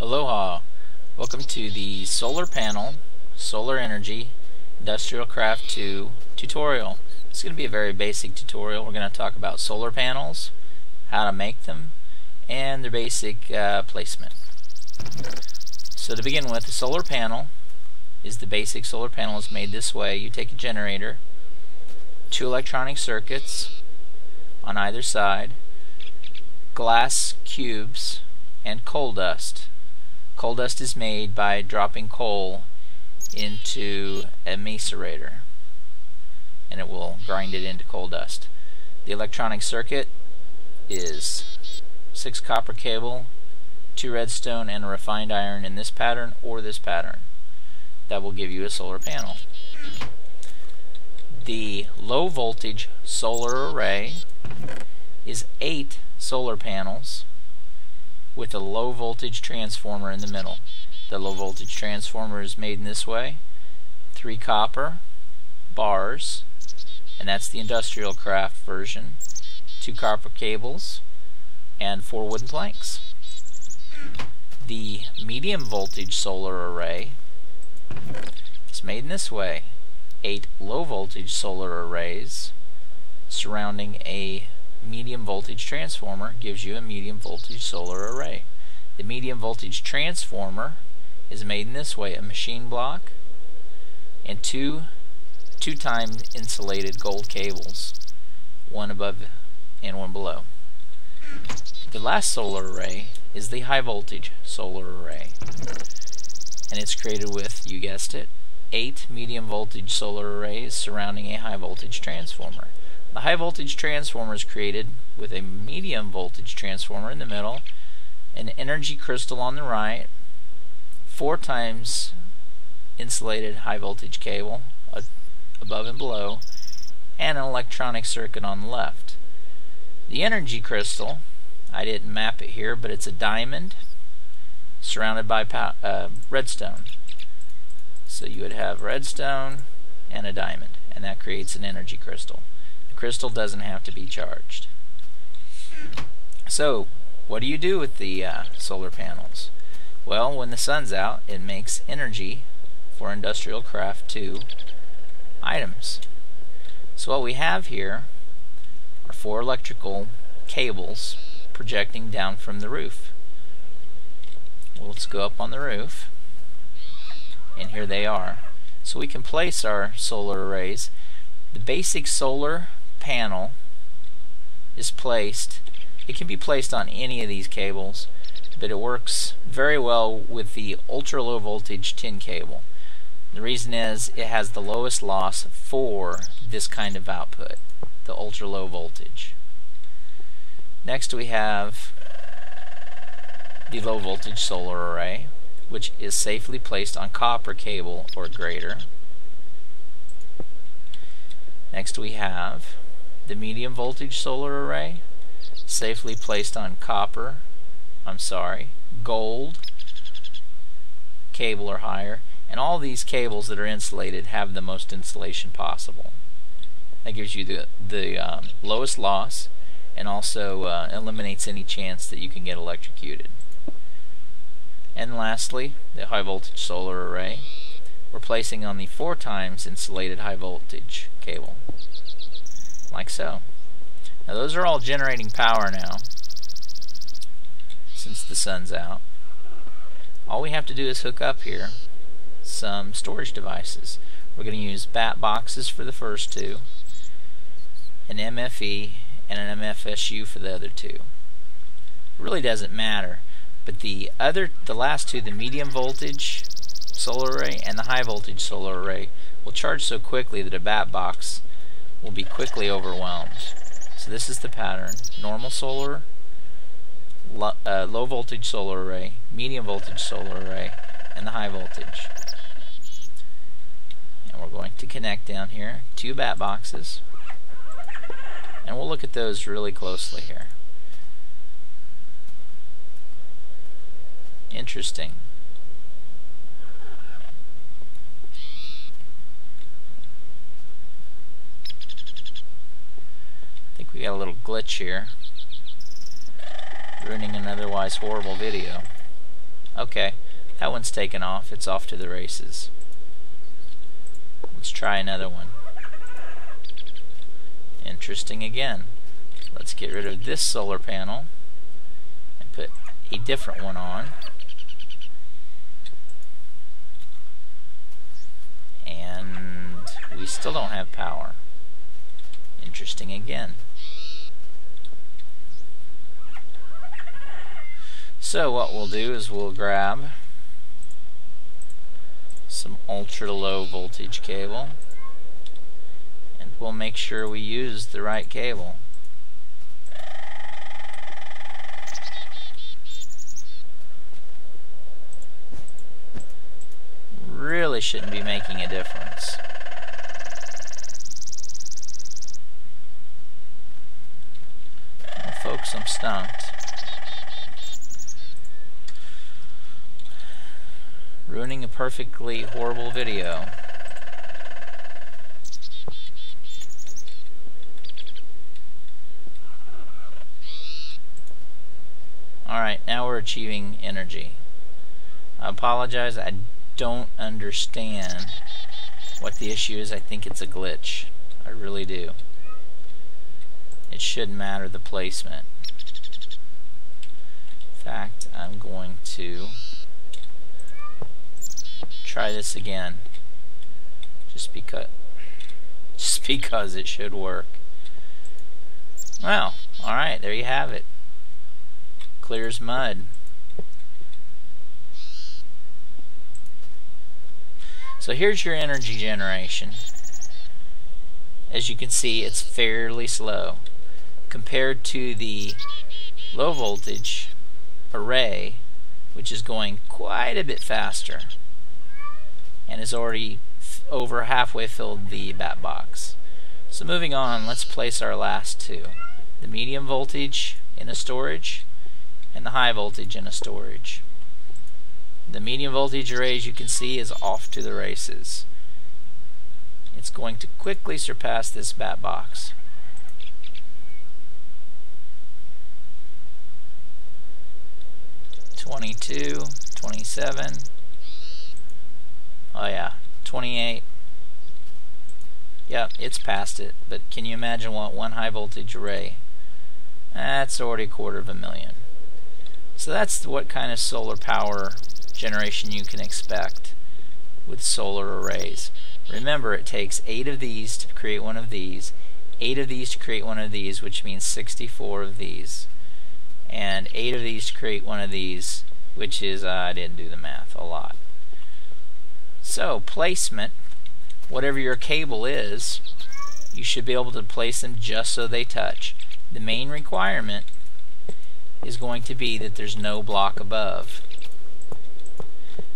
Aloha! Welcome to the solar panel, solar energy, Industrial Craft 2 tutorial. It's going to be a very basic tutorial. We're going to talk about solar panels, how to make them, and their basic placement. So to begin with, the solar panel is the basic solar panel is made this way. You take a generator, two electronic circuits on either side, glass cubes, and coal dust. Coal dust is made by dropping coal into a macerator, and it will grind it into coal dust. The electronic circuit is 6 copper cable, 2 redstone, and a refined iron in this pattern or this pattern. That will give you a solar panel. The low voltage solar array is 8 solar panels with a low voltage transformer in the middle. The low voltage transformer is made in this way: 3 copper bars, and that's the Industrial Craft version, 2 copper cables, and 4 wooden planks. The medium voltage solar array is made in this way: 8 low voltage solar arrays surrounding a medium voltage transformer, gives you a medium voltage solar array. The medium voltage transformer is made in this way: a machine block and two insulated gold cables, one above and one below. The last solar array is the high voltage solar array, and it's created with, you guessed it, 8 medium voltage solar arrays surrounding a high voltage transformer. The high voltage transformer is created with a medium voltage transformer in the middle, an energy crystal on the right, 4 insulated high voltage cable above and below, and an electronic circuit on the left. The energy crystal, I didn't map it here, but it's a diamond surrounded by redstone. So you would have redstone and a diamond, and that creates an energy crystal. Crystal doesn't have to be charged. So what do you do with the solar panels? Well, when the sun's out, it makes energy for Industrial Craft 2 items. So what we have here are 4 electrical cables projecting down from the roof. Well, let's go up on the roof, and here they are. So we can place our solar arrays. The basic solar panel is placed, it can be placed on any of these cables, but it works very well with the ultra low voltage tin cable. The reason is it has the lowest loss for this kind of output, the ultra low voltage. Next we have the low voltage solar array, which is safely placed on copper cable or greater. Next we have the medium voltage solar array, safely placed on gold cable or higher, and all these cables that are insulated have the most insulation possible. That gives you the lowest loss, and also eliminates any chance that you can get electrocuted. And lastly, the high voltage solar array we're placing on the 4 insulated high voltage cable, like so. Now those are all generating power now, since the sun's out. All we have to do is hook up here some storage devices. We're going to use bat boxes for the first 2, an MFE and an MFSU for the other 2. It really doesn't matter, but the last 2, the medium voltage solar array and the high voltage solar array, will charge so quickly that a bat box will be quickly overwhelmed. So this is the pattern: normal solar, low voltage solar array, medium voltage solar array, and the high voltage. And we're going to connect down here 2 bat boxes, and we'll look at those really closely here. Interesting. We got a little glitch here, ruining an otherwise horrible video. Okay, that one's taken off. It's off to the races. Let's try another one. Interesting again. Let's get rid of this solar panel and put a different one on. And we still don't have power. Interesting again. So what we'll do is we'll grab some ultra low voltage cable, and we'll make sure we use the right cable. Really shouldn't be making a difference. Well, folks, I'm stumped. Ruining a perfectly horrible video. Alright, now we're achieving energy. I apologize, I don't understand what the issue is. I think it's a glitch. I really do. It shouldn't matter the placement. In fact, I'm going to try this again just because it should work. Well, alright, there you have it. Clear as mud. So here's your energy generation. As you can see, it's fairly slow compared to the low voltage array, which is going quite a bit faster and is already over halfway filled the bat box. So moving on, let's place our last two. The medium voltage in a storage and the high voltage in a storage. The medium voltage array, as you can see, is off to the races. It's going to quickly surpass this bat box. $22, $27, oh yeah, $28. Yep, it's past it, but can you imagine what one high voltage array? That's already $250,000. So that's what kind of solar power generation you can expect with solar arrays. Remember, it takes 8 of these to create one of these, 8 of these to create one of these, which means 64 of these, and 8 of these to create one of these, which is, I didn't do the math, a lot. So placement, whatever your cable is, you should be able to place them just so they touch. The main requirement is going to be that there's no block above.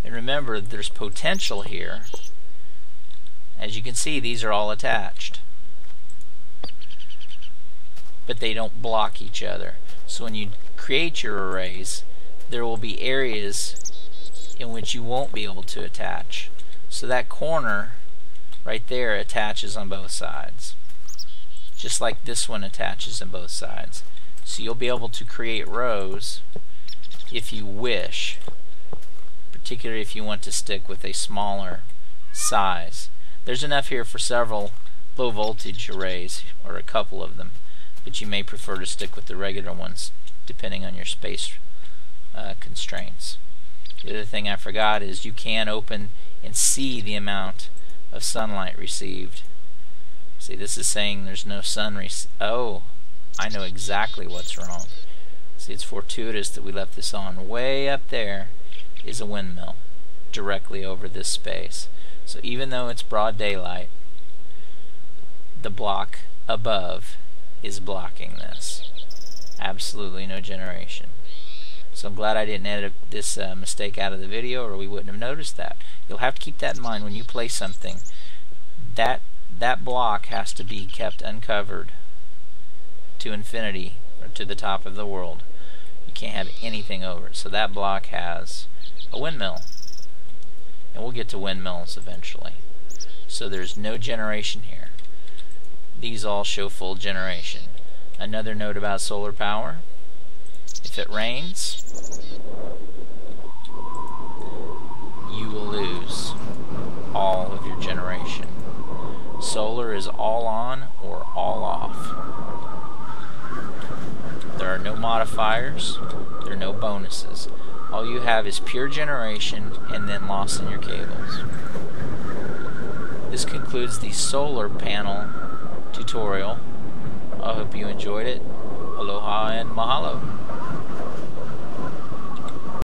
And remember, there's potential here. As you can see, these are all attached, but they don't block each other. So when you create your arrays, there will be areas in which you won't be able to attach. So that corner right there attaches on both sides, just like this one attaches on both sides. So you'll be able to create rows if you wish, particularly if you want to stick with a smaller size. There's enough here for several low voltage arrays, or a couple of them, but you may prefer to stick with the regular ones depending on your space constraints. The other thing I forgot is you can open and see the amount of sunlight received. See, this is saying there's no sun oh, I know exactly what's wrong. See, it's fortuitous that we left this on. Way up there is a windmill directly over this space. So even though it's broad daylight, the block above is blocking this. Absolutely no generation. So I'm glad I didn't edit this mistake out of the video, or we wouldn't have noticed that. You'll have to keep that in mind when you place something. That block has to be kept uncovered to infinity, or to the top of the world. You can't have anything over it. So that block has a windmill, and we'll get to windmills eventually. So there's no generation here. These all show full generation. Another note about solar power: if it rains, solar is all on or all off. There are no modifiers, there are no bonuses. All you have is pure generation and then loss in your cables. This concludes the solar panel tutorial. I hope you enjoyed it. Aloha and mahalo.